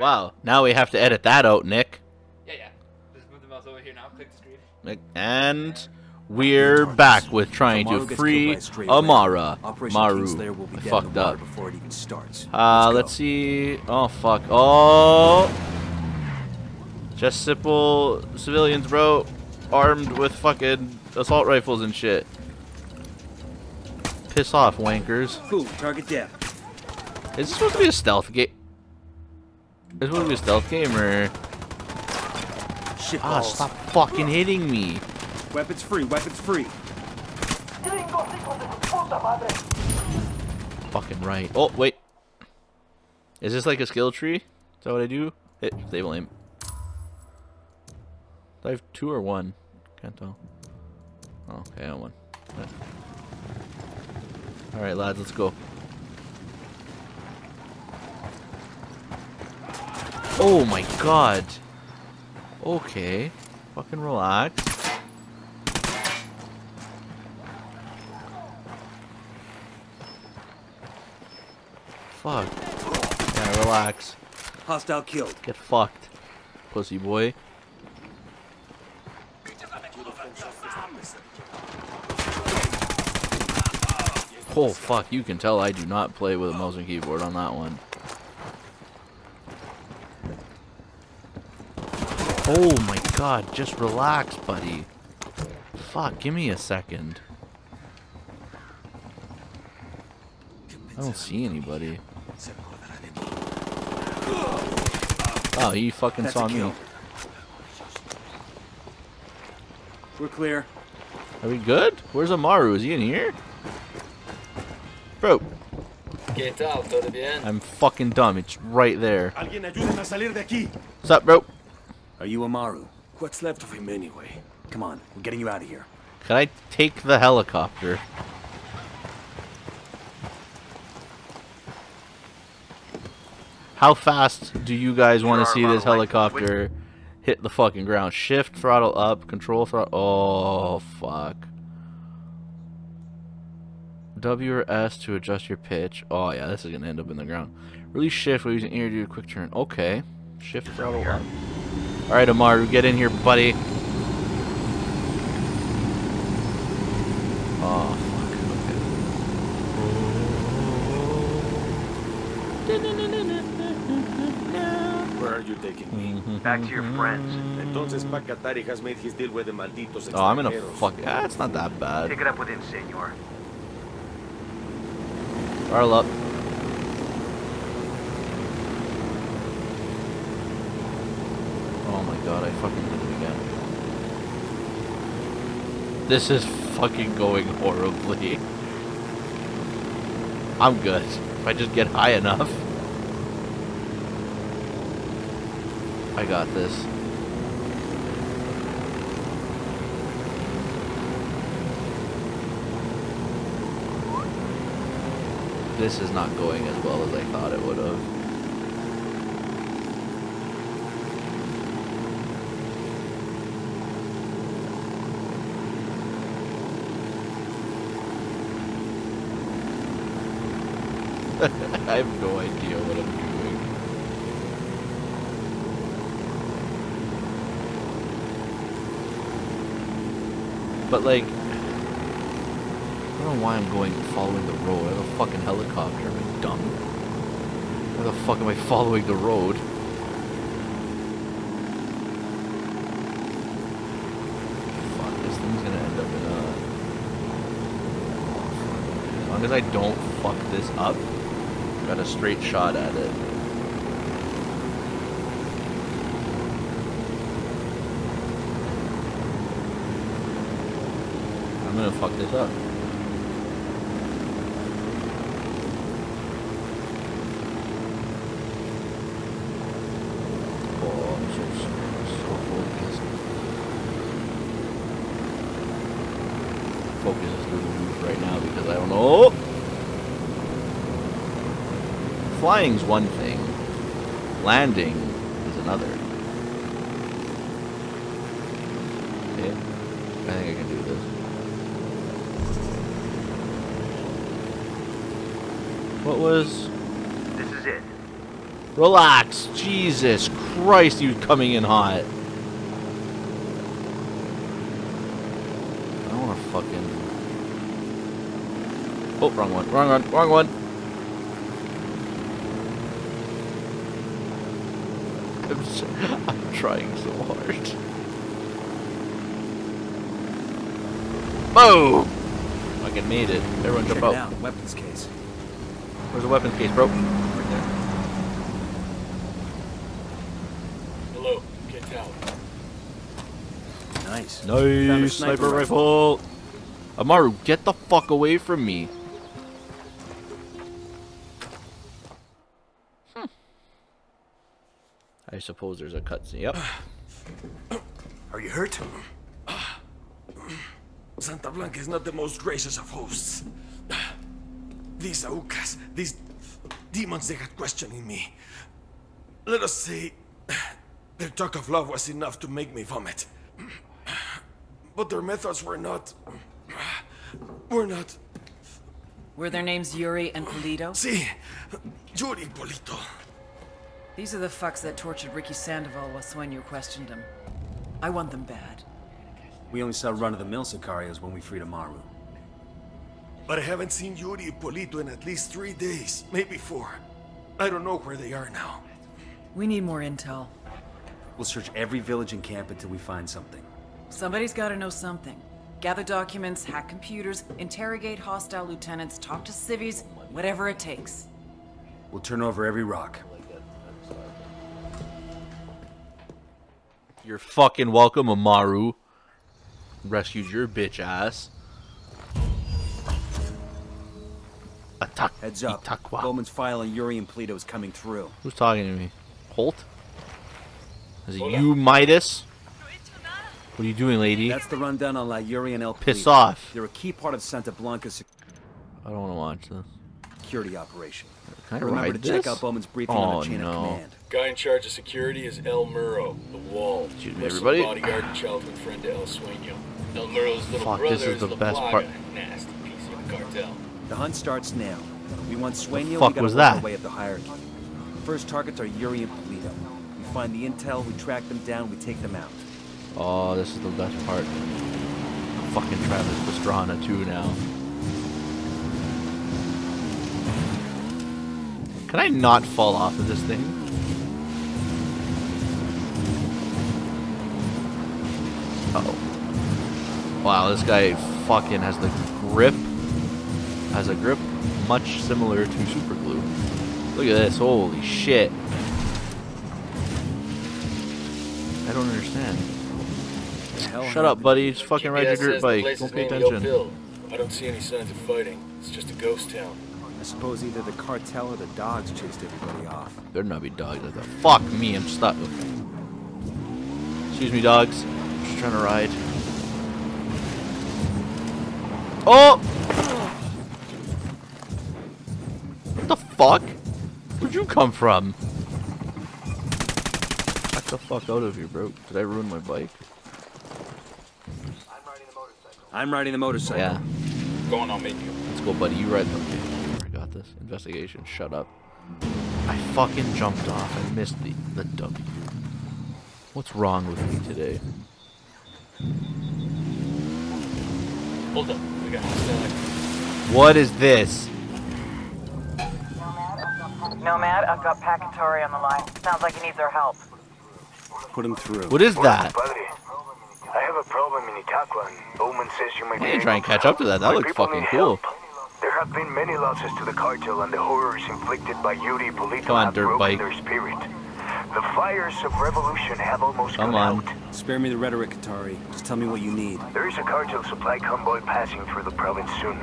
Wow, now we have to edit that out, Nick. Yeah. Just move the mouse over here now, click the screen. And we're back with trying to free Amara. Maru. I fucked up. Let's see. Oh, fuck. Oh! Just simple civilians, bro. Armed with fucking assault rifles and shit. Piss off, wankers. Cool, target death. Is this supposed to be a stealth game? Is this supposed to be a stealth game or? Shit, ah, stop fucking hitting me. Weapons free, weapons free. Fucking right. Oh, wait. Is this like a skill tree? Is that what I do? Hit, stable aim. Do I have two or one? Can't tell. Oh, okay, I have one. Yeah. Alright, lads, let's go. Oh my god. Okay. Fucking relax. Fuck. Yeah, relax. Hostile killed. Get fucked, pussy boy. Oh fuck, you can tell I do not play with a mouse and keyboard on that one. Oh my god, just relax, buddy. Fuck, give me a second. I don't see anybody. Oh, he fucking saw me. We're clear. Are we good? Where's Amaru? Is he in here? Bro. Get out, todo bien. I'm fucking dumb. It's right there. What's up, bro? Are you Amaru? What's left of him anyway? Come on, we're getting you out of here. Can I take the helicopter? How fast do you guys want to see this helicopter hit the fucking ground? Shift, throttle up, control, throttle. Oh, fuck. W or S to adjust your pitch. Oh yeah, this is gonna end up in the ground. Release shift while using air to do a quick turn. Okay. Shift throttle up. Alright, Amaru, get in here, buddy. Oh fuck, okay. Where are you taking me? Back to your friends. Entonces Pacatari has made his deal with the malditos. Oh, I'm gonna fuck. Ah, it's not that bad. Take it up with him, senor. Arl up. Oh my god, I fucking did it again. This is fucking going horribly. I'm good. If I just get high enough. I got this. This is not going as well as I thought it would have. I have no idea what I'm doing. But like, I don't know why I'm going following the road. I have a fucking helicopter. Am I dumb? Why the fuck am I following the road? Fuck, this thing's gonna end up in a... As long as I don't fuck this up, I've got a straight shot at it. I'm gonna fuck this up. Flying's one thing, landing is another. Okay, I think I can do this. What was... This is it. Relax. Jesus Christ, you coming in hot. I don't want to fucking... Oh, wrong one. Wrong one. Wrong one. I'm trying so hard. Boom! Fucking made it. Everyone jump out. Check it out. Weapons case. Where's the weapons case, bro? Right there. Hello. Get out. Nice. Nice. Sniper rifle. Amaru, get the fuck away from me. I suppose there's a cutscene. Yep. Are you hurt? Santa Blanca is not the most gracious of hosts. These aucas, these demons, they had questioning me. Let us say, their talk of love was enough to make me vomit. But their methods were not... Were their names Yuri and Polito? Si, Yuri and Polito. These are the fucks that tortured Ricky Sandoval while Sueño questioned him. I want them bad. We only saw run-of-the-mill Sicarios when we freed Amaru. But I haven't seen Yuri and Polito in at least 3 days, maybe 4. I don't know where they are now. We need more intel. We'll search every village and camp until we find something. Somebody's gotta know something. Gather documents, hack computers, interrogate hostile lieutenants, talk to civvies, whatever it takes. We'll turn over every rock. You're fucking welcome, Amaru. Rescued your bitch ass. Attack. Heads up. Itacua. Bowman's file on Yuri and Polito's coming through. Who's talking to me? Holt? Is it you, Midas? What are you doing, lady? That's the rundown on La Yuri and El Polito. Piss off. They're a key part of Santa Blanca's... I don't want to watch this. ...security operation. Can I remember to check out Bowman's briefing on the chain of command. Guy in charge of security is El Muro, the wall. Excuse me, everybody. Bodyguard and childhood friend to El Sueño. El Muro's little brother is the best part. Nasty piece of cartel. The hunt starts now. We want Sueño. Fuck was that? Way up the hierarchy. First targets are Yuri and Polito. We find the intel, we track them down, we take them out. Oh, this is the best part. Fucking Travis Pastrana too now. Can I not fall off of this thing? Uh-oh. Wow, this guy fucking has the grip. Has a grip much similar to super glue. Look at this. Holy shit. I don't understand. Shut up, buddy. Just fucking ride your dirt bike. Don't pay attention. I don't see any signs of fighting. It's just a ghost town. I suppose either the cartel or the dogs chased everybody off. There'd not be dogs like that. Fuck me, I'm stuck. Excuse me, dogs. Just trying to ride. Oh! What the fuck? Where'd you come from? Back the fuck out of here, bro. Did I ruin my bike? I'm riding the motorcycle. I'm riding the motorcycle. Yeah. Going on menu. Let's go, buddy. You ride the menu. I got this. Investigation. Shut up. I fucking jumped off. I missed the W. What's wrong with me today? Hold up, we got hostile. What is this? Nomad, I've got Pacatari on the line. Sounds like he needs our help. Put him through. What is that? I have a problem in Itacua. Bowman says you might need to try and catch up to that. That looks fucking cool. There have been many losses to the cartel and the horrors inflicted by Yuri Polito have broken their spirit. The fires of revolution have almost gone out. Spare me the rhetoric, Atari. Just tell me what you need. There is a cartel supply convoy passing through the province soon.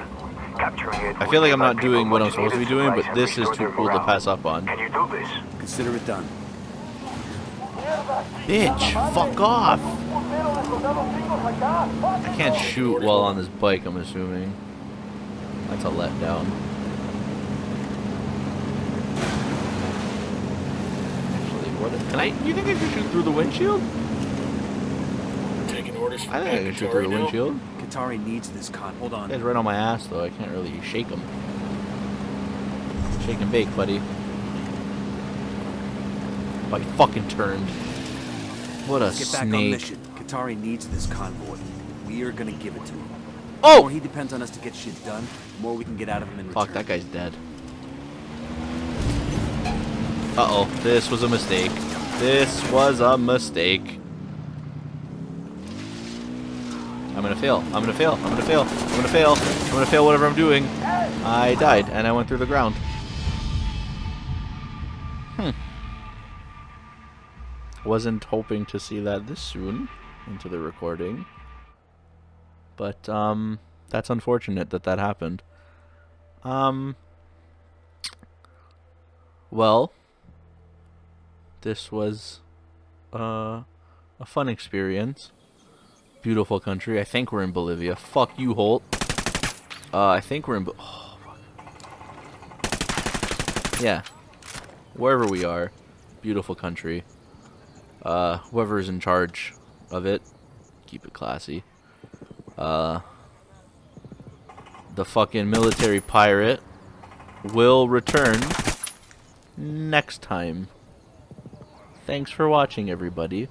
Capturing it. I feel like I'm not doing what I'm supposed to be doing, but this is too cool to pass up on. Can you do this? Consider it done. Bitch, fuck off! I can't shoot while on this bike, I'm assuming. That's a letdown. Can I? You think I can shoot through the windshield? Taking orders from I think I can shoot through the windshield. Qatari needs this con. Hold on. It's right on my ass, though. I can't really shake him. Shake and bake, buddy. I fucking turned. What a snake. Get back on mission. Qatari needs this convoy. We are gonna give it to him. Oh! The more he depends on us to get shit done, the more we can get out of him in return. Fuck, that guy's dead. Uh-oh. This was a mistake. This was a mistake. I'm gonna fail. I'm gonna fail. I'm gonna fail. I'm gonna fail. I'm gonna fail whatever I'm doing. I died, and I went through the ground. Wasn't hoping to see that this soon into the recording. But, that's unfortunate that that happened. Well, this was a fun experience. Beautiful country. I think we're in Bolivia. Fuck you, Holt. I think we're in... Oh, fuck. Yeah. Wherever we are. Beautiful country. Whoever's in charge of it, keep it classy. The fucking military pirate will return next time. Thanks for watching, everybody.